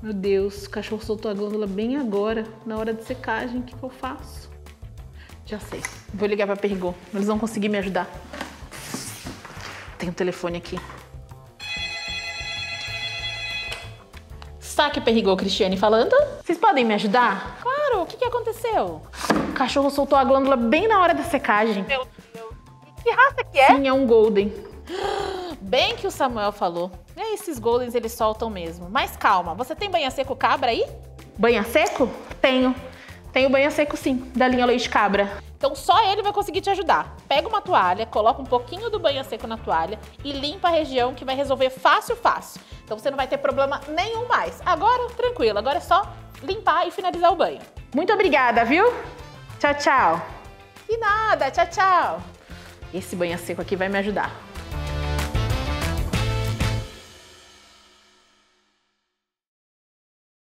Meu Deus, o cachorro soltou a glândula bem agora, na hora de secagem, o que eu faço? Já sei, vou ligar pra Perigot, eles vão conseguir me ajudar. Tem um telefone aqui. SAC Perigot, Cristiane falando. Vocês podem me ajudar? Claro, o que aconteceu? O cachorro soltou a glândula bem na hora da secagem. Meu Deus, que raça que é? Sim, é um golden. Bem que o Samuel falou. É, esses goldens eles soltam mesmo. Mas calma, você tem banha-seco cabra aí? Banha-seco? Tenho. Tenho banha-seco sim, da linha Leite Cabra. Então só ele vai conseguir te ajudar. Pega uma toalha, coloca um pouquinho do banha-seco na toalha e limpa a região que vai resolver fácil, fácil. Então você não vai ter problema nenhum mais. Agora, tranquilo, agora é só limpar e finalizar o banho. Muito obrigada, viu? Tchau, tchau. E nada, tchau, tchau. Esse banha-seco aqui vai me ajudar.